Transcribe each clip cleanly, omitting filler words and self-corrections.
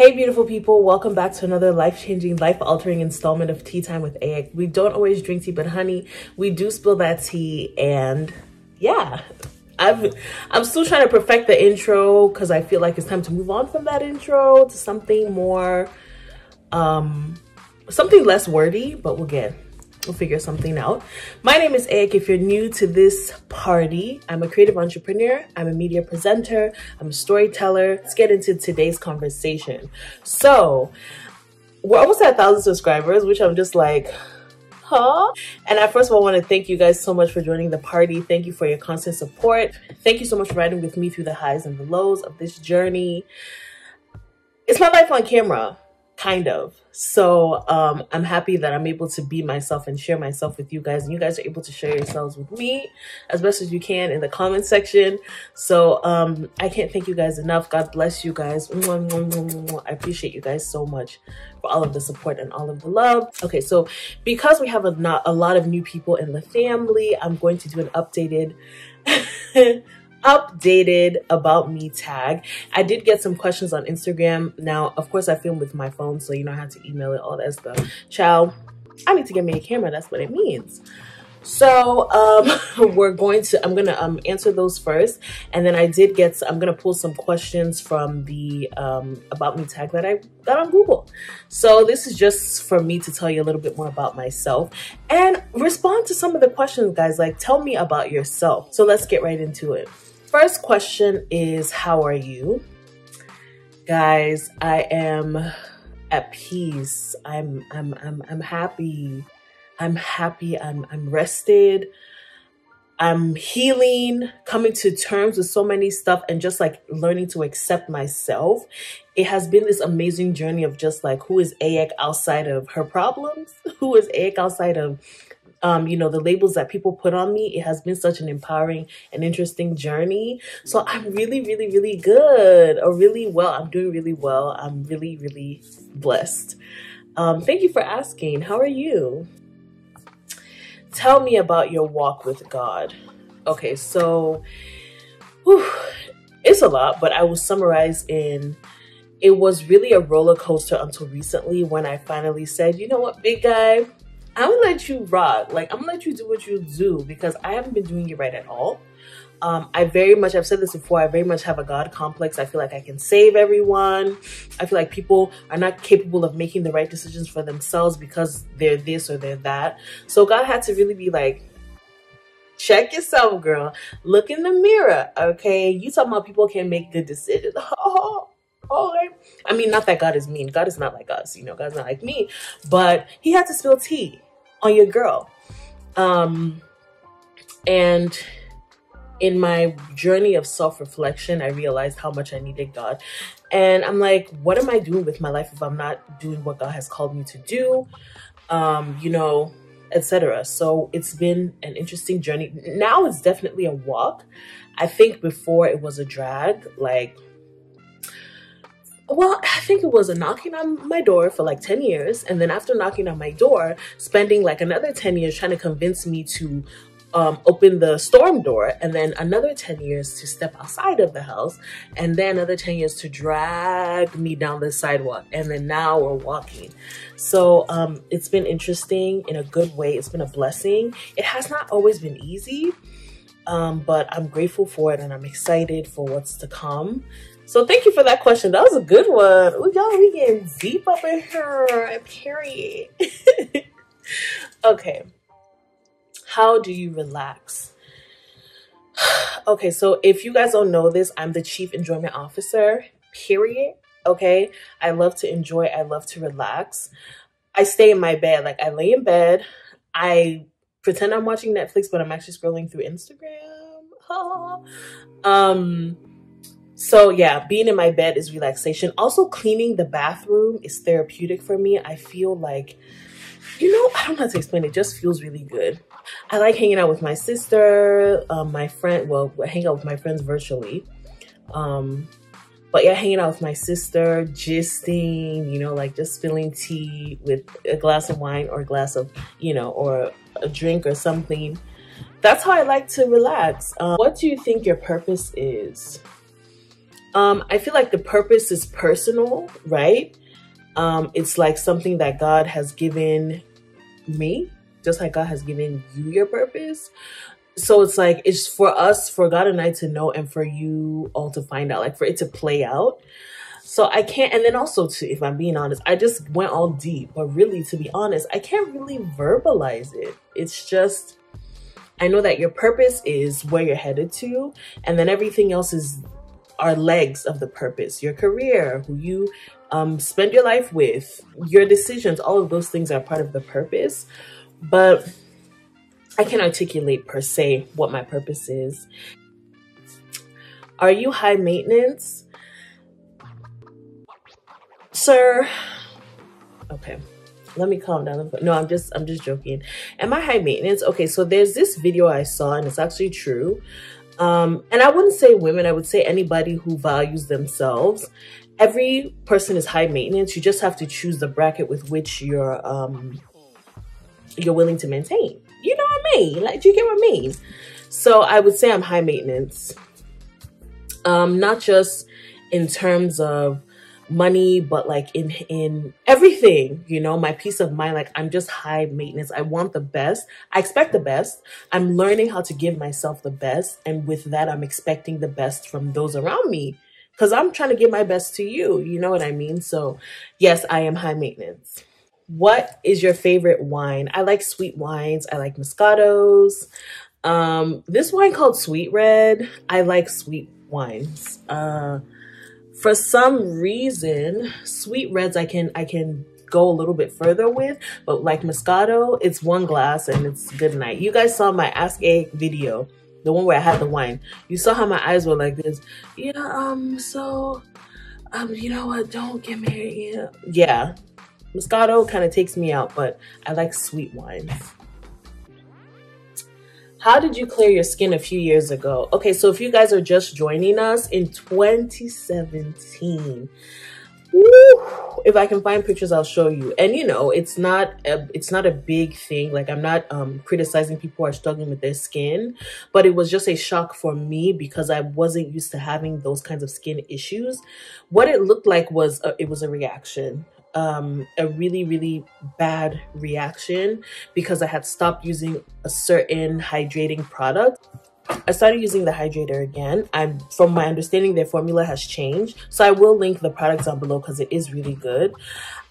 Hey beautiful people, welcome back to another life-changing, life-altering installment of Tea Time with Eyek. We don't always drink tea, but honey, we do spill that tea. And yeah, I'm still trying to perfect the intro because I feel like it's time to move on from that intro to something more, something less wordy, but we'll figure something out. My name is Eyek. If you're new to this party, I'm a creative entrepreneur, I'm a media presenter, I'm a storyteller. Let's get into today's conversation. So we're almost at 1,000 subscribers, which I'm just like, huh? And I first of all want to thank you guys so much for joining the party. Thank you for your constant support. Thank you so much for riding with me through the highs and the lows of this journey. It's my life on camera. Kind of. So I'm happy that I'm able to be myself and share myself with you guys. And you guys are able to share yourselves with me as best as you can in the comment section. So I can't thank you guys enough. God bless you guys. I appreciate you guys so much for all of the support and all of the love. Okay, so because we have a lot of new people in the family, I'm going to do an updated about me tag. I did get some questions on Instagram. Now, of course, I film with my phone, so you know how to email it, all that stuff. Child, I need to get me a camera. That's what it means. So I'm gonna answer those first, and then I'm gonna pull some questions from the about me tag that I got on Google. So this is just for me to tell you a little bit more about myself and respond to some of the questions, guys. Like, tell me about yourself. So let's get right into it. First question is, how are you? Guys, I am at peace. I'm happy. I'm happy, I'm rested, I'm healing, coming to terms with so many stuff and just like learning to accept myself. It has been this amazing journey of just like, who is Eyek outside of her problems? Who is Eyek outside of, you know, the labels that people put on me? It has been such an empowering and interesting journey. So I'm really, really, really good, or really well. I'm doing really well. I'm really, really blessed. Thank you for asking. How are you? Tell me about your walk with God. Okay, so it's a lot, but I will summarize in, it was really a roller coaster until recently when I finally said, you know what, big guy, I'm gonna let you rock. Like, I'm gonna let you do what you do because I haven't been doing it right at all. I've said this before, I very much have a God complex. I feel like I can save everyone. I feel like people are not capable of making the right decisions for themselves because they're this or they're that. So God had to really be like, check yourself, girl. Look in the mirror, okay? You talking about people can't make good decisions. I mean, not that God is mean. God is not like us, you know, God's not like me. But he had to spill tea on your girl. And in my journey of self-reflection, I realized how much I needed God. And I'm like, what am I doing with my life if I'm not doing what God has called me to do, you know, etc. So it's been an interesting journey. Now it's definitely a walk. I think before it was a drag, like, well, I think it was a knocking on my door for like 10 years. And then after knocking on my door, spending like another 10 years trying to convince me to open the storm door, and then another 10 years to step outside of the house, and then another 10 years to drag me down the sidewalk, and then now we're walking. So it's been interesting in a good way. It's been a blessing. It has not always been easy, but I'm grateful for it, and I'm excited for what's to come. So thank you for that question. That was a good one. Ooh, y'all, we getting deep up in here, period. Okay. How do you relax? Okay, so if you guys don't know this, I'm the chief enjoyment officer, period. Okay, I love to enjoy. I love to relax. I stay in my bed. Like, I lay in bed. I pretend I'm watching Netflix, but I'm actually scrolling through Instagram. So yeah, being in my bed is relaxation. Also, cleaning the bathroom is therapeutic for me. I feel like, you know, I don't know how to explain it. It just feels really good. I like hanging out with my sister, my friend. Well, I hang out with my friends virtually. But yeah, hanging out with my sister, gisting, you know, like just filling tea with a glass of wine or a glass of, you know, or a drink or something. That's how I like to relax. What do you think your purpose is? I feel like the purpose is personal, right? It's like something that God has given me, just like God has given you your purpose. So it's like, it's for us, for God and I to know, and for you all to find out, like for it to play out. So I can't, and then also too, if I'm being honest, I just went all deep, but really, to be honest, I can't really verbalize it. It's just, I know that your purpose is where you're headed to, and then everything else is our legs of the purpose, your career, who you spend your life with, your decisions, all of those things are part of the purpose. But I can't articulate per se what my purpose is. Are you high maintenance? Sir, okay, let me calm down. No, I'm just joking. Am I high maintenance? Okay, so there's this video I saw, and it's actually true. And I wouldn't say women, I would say anybody who values themselves. Every person is high maintenance. You just have to choose the bracket with which you're willing to maintain. You know what I mean? Like, do you get what I mean? So I would say I'm high maintenance. Not just in terms of money, but like in everything, you know, my peace of mind. Like, I'm just high maintenance. I want the best. I expect the best. I'm learning how to give myself the best. And with that, I'm expecting the best from those around me, because I'm trying to give my best to you. You know what I mean? So yes, I am high maintenance. What is your favorite wine? I like sweet wines. I like Moscatos. This wine called Sweet Red. I like sweet wines. For some reason, Sweet Reds I can go a little bit further with, but like Moscato, it's one glass and it's good night. You guys saw my Ask Eyek video, the one where I had the wine. You saw how my eyes were like this. Yeah, you know what? Don't get married. Yeah. Moscato kind of takes me out, but I like sweet wines. How did you clear your skin a few years ago? Okay, so if you guys are just joining us, in 2017, woo, if I can find pictures, I'll show you. And you know, it's not a big thing. Like, I'm not criticizing people who are struggling with their skin, but it was just a shock for me because I wasn't used to having those kinds of skin issues. What it looked like was it was a reaction. A really, really bad reaction, because I had stopped using a certain hydrating product. I started using the hydrator again. From my understanding, their formula has changed. So I will link the products down below because it is really good.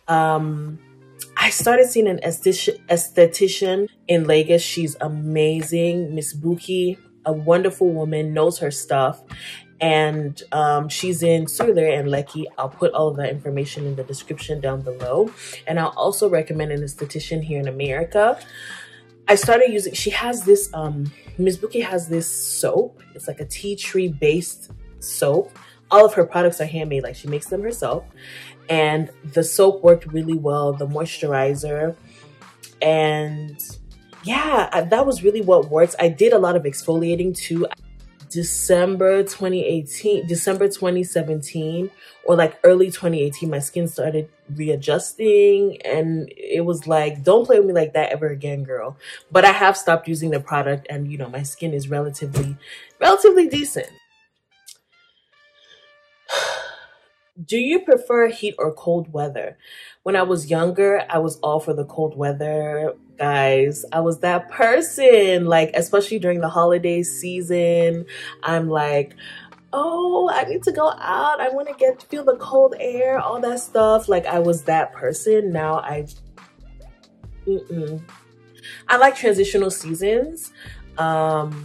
I started seeing an esthetician in Lagos. She's amazing. Ms. Bukky, a wonderful woman, knows her stuff. And she's in Surulere and Lekki. I'll put all of that information in the description down below. And I'll also recommend an esthetician here in America. I started using, she has this, Ms. Bukky has this soap. It's like a tea tree based soap. All of her products are handmade, like she makes them herself. And the soap worked really well, the moisturizer. And yeah, that was really what works. I did a lot of exfoliating too. December 2018, December 2017, or like early 2018, my skin started readjusting, and it was like, don't play with me like that ever again, girl. But I have stopped using the product, and you know, my skin is relatively decent. Do you prefer heat or cold weather? When I was younger, I was all for the cold weather, guys. I was that person, like, especially during the holiday season. I'm like, oh, I need to go out. I want to feel the cold air, all that stuff. Like, I was that person. Now I like transitional seasons. And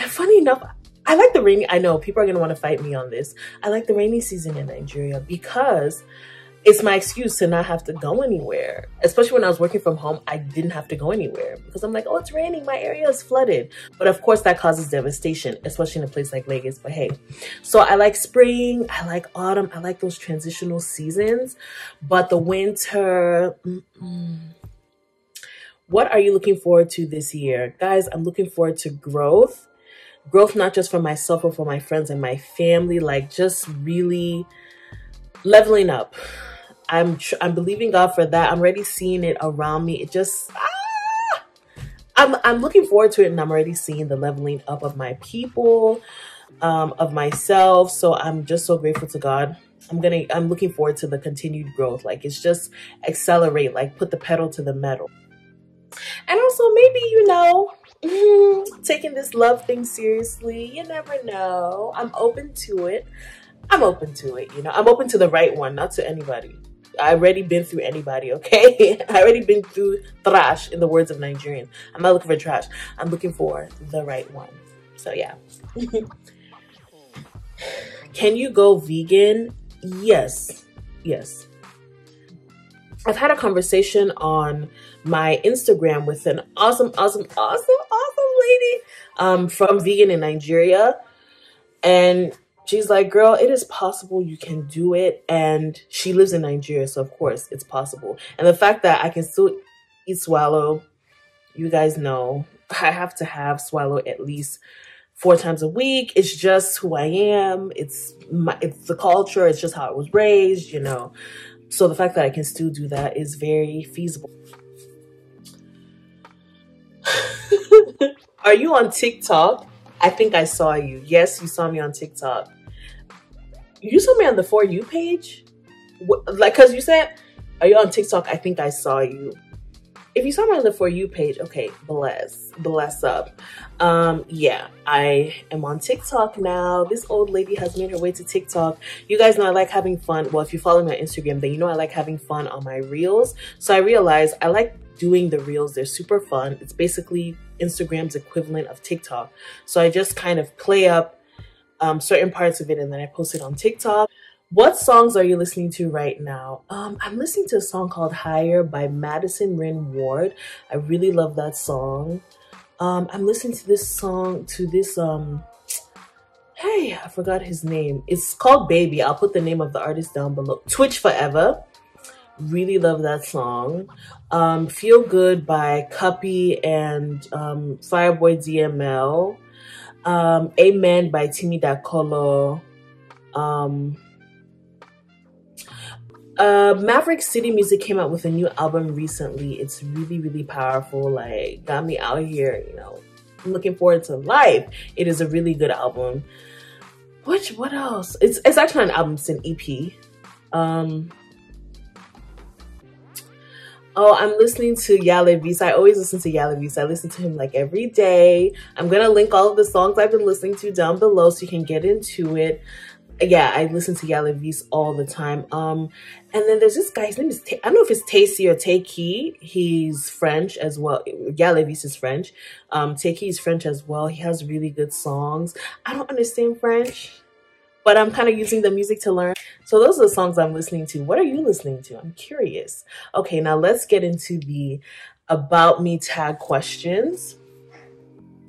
funny enough, I like the rainy. I know people are going to want to fight me on this. I like the rainy season in Nigeria because it's my excuse to not have to go anywhere. Especially when I was working from home, I didn't have to go anywhere because I'm like, oh, it's raining. My area is flooded. But of course, that causes devastation, especially in a place like Lagos. But hey, so I like spring. I like autumn. I like those transitional seasons. But the winter... What are you looking forward to this year? Guys, I'm looking forward to growth. Growth not just for myself, but for my friends and my family. Like, just really leveling up. I'm believing God for that. I'm already seeing it around me. It just, I'm looking forward to it, and I'm already seeing the leveling up of my people. of myself. So I'm just so grateful to God. I'm looking forward to the continued growth. Like, it's just accelerate, like put the pedal to the metal. And also maybe, you know, taking this love thing seriously, you never know. I'm open to it. I'm open to it, you know. I'm open to the right one, not to anybody. I already been through anybody, okay? I already been through trash, in the words of Nigerian. I'm not looking for trash. I'm looking for the right one. So yeah. Can you go vegan? Yes. Yes. I've had a conversation on my Instagram with an awesome lady from Vegan in Nigeria. And she's like, girl, it is possible, you can do it. And she lives in Nigeria, so of course it's possible. And the fact that I can still eat swallow, you guys know, I have to have swallow at least 4 times a week. It's just who I am. It's the culture. It's just how I was raised, you know. So the fact that I can still do that is very feasible. Are you on TikTok? I think I saw you. Yes, you saw me on TikTok. You saw me on the For You page? What, like, because you said, are you on TikTok? I think I saw you. If you saw me on the For You page, okay, bless up. Yeah, I am on TikTok now. This old lady has made her way to TikTok. You guys know I like having fun. Well, if you follow me on Instagram, then you know I like having fun on my reels. So I realized I like doing the reels. They're super fun. It's basically Instagram's equivalent of TikTok. So I just kind of play up certain parts of it and then I post it on TikTok. What songs are you listening to right now? I'm listening to a song called Higher by Madison Rynn Ward. I really love that song. I'm listening to this song, hey, I forgot his name. It's called Baby. I'll put the name of the artist down below. Twitch Forever. Really love that song. Feel Good by Cuppy and Fireboy DML. Amen by Timi Dakolo. Maverick City Music came out with a new album recently. It's really, really powerful. Like, got me out here, you know. I'm looking forward to life. It is a really good album. What else? It's actually an album. It's an EP. Oh, I'm listening to Ya Levis. I always listen to Ya Levis. I listen to him like every day. I'm gonna link all of the songs I've been listening to down below so you can get into it. Yeah, I listen to Ya Levis all the time. And then there's this guy, his name is, I don't know if it's Tayc or Tayc. He's French as well. Ya Levis is French. Tayc is French as well. He has really good songs. I don't understand French, but I'm kind of using the music to learn. So those are the songs I'm listening to. What are you listening to? I'm curious. Okay, now let's get into the About Me tag questions.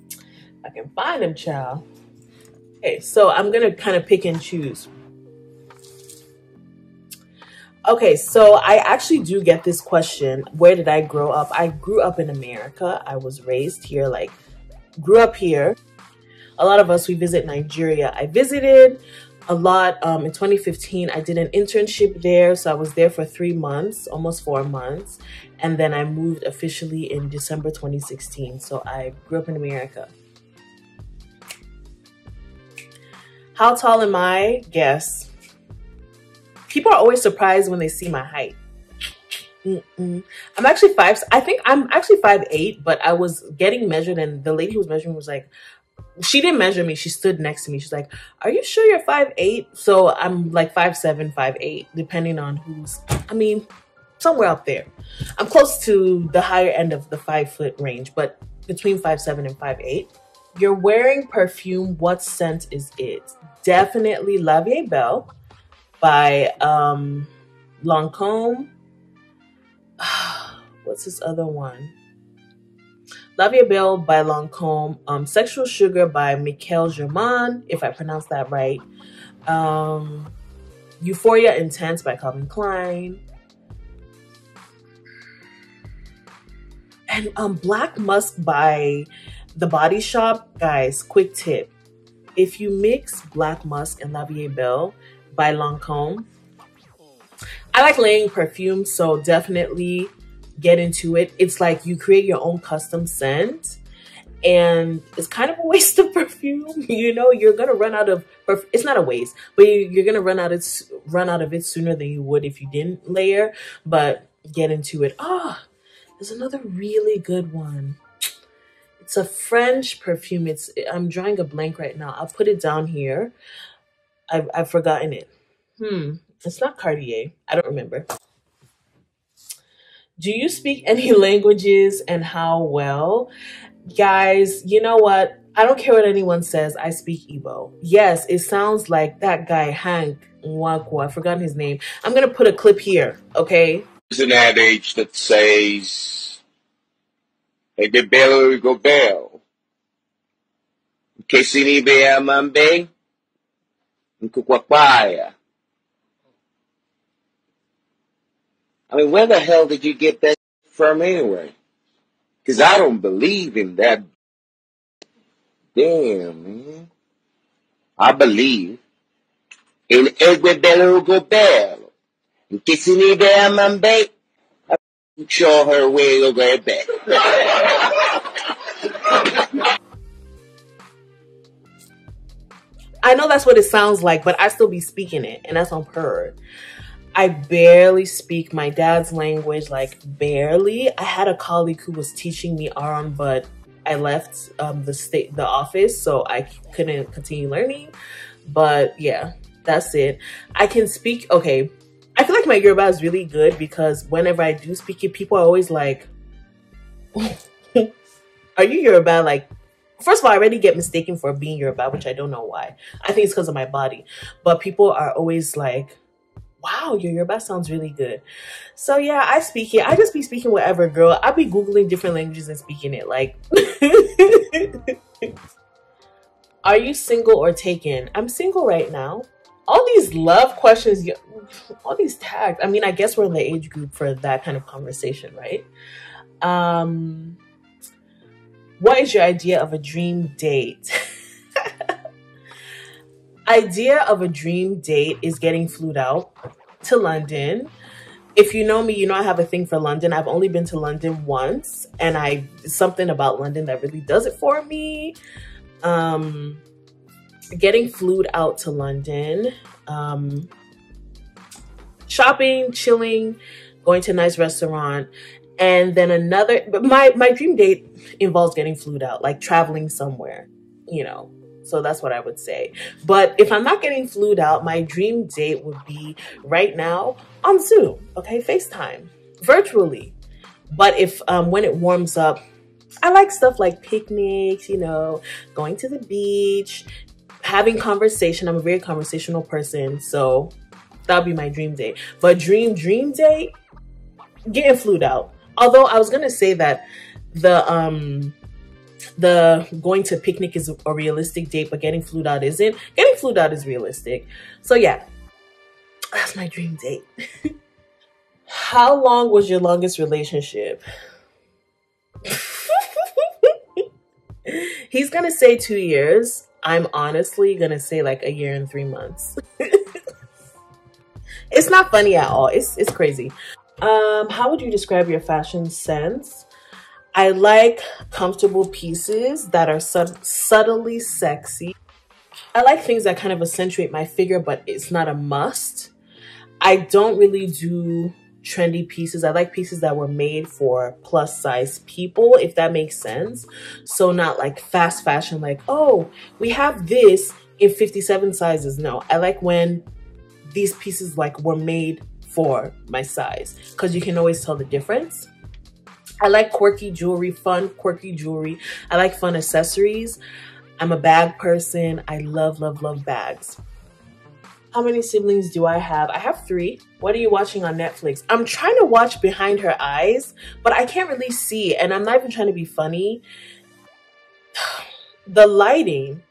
If I can find them, child. Okay, so I'm going to kind of pick and choose. Okay, so I actually do get this question. Where did I grow up? I grew up in America. I was raised here, like grew up here. A lot of us, we visit Nigeria. I visited a lot in 2015. I did an internship there. So I was there for 3 months, almost 4 months. And then I moved officially in December 2016. So I grew up in America. How tall am I? Guess. People are always surprised when they see my height. I'm actually 5'8", but I was getting measured and the lady who was measuring was like, she didn't measure me. She stood next to me. She's like, are you sure you're 5'8"? So I'm like 5'7", 5'8", depending on who's, I mean, somewhere out there. I'm close to the higher end of the 5 foot range, but between 5'7" and 5'8". You're wearing perfume. What scent is it? Definitely La Vie Est Belle by Lancôme. What's this other one? La Vie Est Belle by Lancôme. Sexual Sugar by Mikael Germain, if I pronounce that right. Euphoria Intense by Calvin Klein. And Black Musk by The Body Shop. Guys, quick tip. If you mix Black Musk and La Vie Est Belle by Lancôme, I like layering perfume, so definitely get into it. It's like you create your own custom scent and it's kind of a waste of perfume. You know, you're gonna run out of perfume. It's not a waste, but you're gonna run out of it sooner than you would if you didn't layer. But get into it. Ah, oh, there's another really good one. It's a French perfume. I'm drawing a blank right now. I'll put it down here. I've forgotten it. It's not Cartier. I don't remember. Do you speak any languages and how well? Guys, you know what? I don't care what anyone says. I speak Igbo. Yes, it sounds like that guy, Hank Nwankwo. I forgot his name. I'm going to put a clip here, okay? There's an adage that says, hey, de bello, go bell. Kesini bea mambe, nkukwakwaya. I mean, where the hell did you get that from anyway? Because I don't believe in that. Damn, man. I believe in Egwe Bello Gobello. And kissing me there, my babe. I'm sure her way will go back. I know that's what it sounds like, but I still be speaking it, and that's on purr. I barely speak my dad's language, like barely. I had a colleague who was teaching me Aran, but I left the office, so I couldn't continue learning. But yeah, that's it. I can speak, okay. I feel like my Yoruba is really good because whenever I do speak it, people are always like, are you Yoruba? Like, first of all, I already get mistaken for being Yoruba, which I don't know why. I think it's because of my body. But people are always like, wow, your Yoruba sounds really good. So yeah, I speak it. I just be speaking whatever, girl. I be Googling different languages and speaking it. Like, are you single or taken? I'm single right now. All these love questions, all these tags. I mean, I guess we're in the age group for that kind of conversation, right? What is your idea of a dream date? Idea of a dream date is getting flued out to London. If you know me, you know I have a thing for London. I've only been to London once, and something about London that really does it for me. Getting flued out to London, shopping, chilling, going to a nice restaurant. And then but my dream date involves getting flued out, like traveling somewhere, you know. So that's what I would say. But if I'm not getting flued out, my dream date would be right now on Zoom, okay? FaceTime, virtually. But if when it warms up, I like stuff like picnics, you know, going to the beach, having conversation. I'm a very conversational person, so that'll be my dream date. But dream date, getting flued out. Although I was gonna say that the going to picnic is a realistic date, but getting flued out isn't. Getting flued out is realistic. So yeah, that's my dream date. How long was your longest relationship? He's gonna say 2 years. I'm honestly gonna say like 1 year and 3 months. It's not funny at all. It's crazy. How would you describe your fashion sense? I like comfortable pieces that are subtly sexy. I like things that kind of accentuate my figure, but it's not a must. I don't really do trendy pieces. I like pieces that were made for plus size people, if that makes sense. So not like fast fashion, like, oh, we have this in 57 sizes. No, I like when these pieces like were made for my size, because you can always tell the difference. I like quirky jewelry, fun, quirky jewelry. I like fun accessories. I'm a bag person. I love, love, love bags. How many siblings do I have? I have 3. What are you watching on Netflix? I'm trying to watch Behind Her Eyes, but I can't really see, and I'm not even trying to be funny. The lighting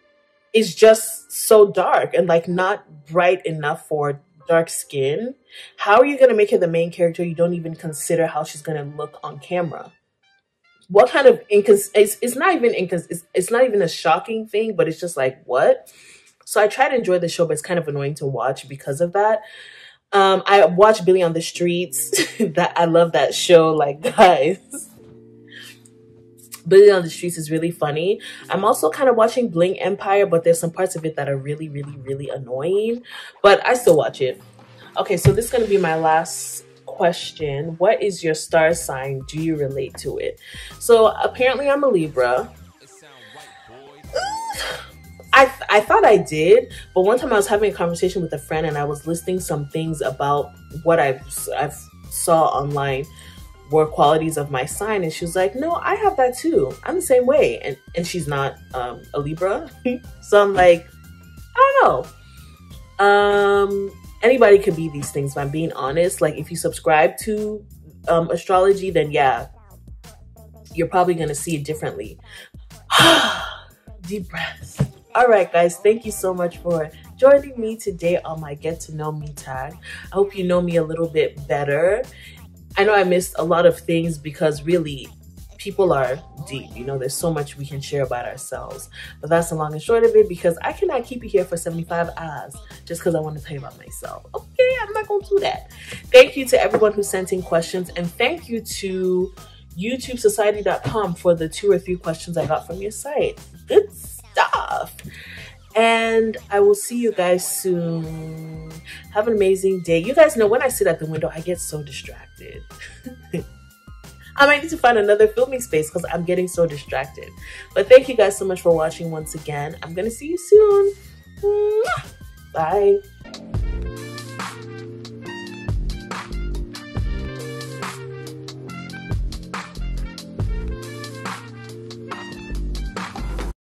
is just so dark and like not bright enough for dark skin. How are you going to make her the main character? You don't even consider how she's going to look on camera. What kind of it's not even a shocking thing, but it's just like, what? So I try to enjoy the show, but it's kind of annoying to watch because of that. I watch Billy on the Streets. I love that show, like, guys. Billy on the Streets is really funny. I'm also kind of watching Bling Empire, but there's some parts of it that are really, really, really annoying, but I still watch it. Okay, so this is going to be my last question. What is your star sign? Do you relate to it? So apparently I'm a Libra. I thought I did, but one time I was having a conversation with a friend and I was listing some things about what I've saw online were qualities of my sign, and she was like, no, I have that too. I'm the same way. And she's not a Libra. So I'm like, I don't know. Anybody could be these things, but I'm being honest. Like, if you subscribe to astrology, then yeah, you're probably going to see it differently. Deep breaths. All right, guys, thank you so much for joining me today on my Get to Know Me tag. I hope you know me a little bit better. I know I missed a lot of things because really, people are deep, you know, there's so much we can share about ourselves. But that's the long and short of it, because I cannot keep you here for 75 hours just because I want to tell you about myself. Okay, I'm not going to do that. Thank you to everyone who sent in questions, and thank you to YouTubeSociety.com for the 2 or 3 questions I got from your site. Good stuff. And I will see you guys soon. Have an amazing day. You guys know when I sit at the window, I get so distracted. I might need to find another filming space because I'm getting so distracted. But thank you guys so much for watching once again. I'm going to see you soon. Bye.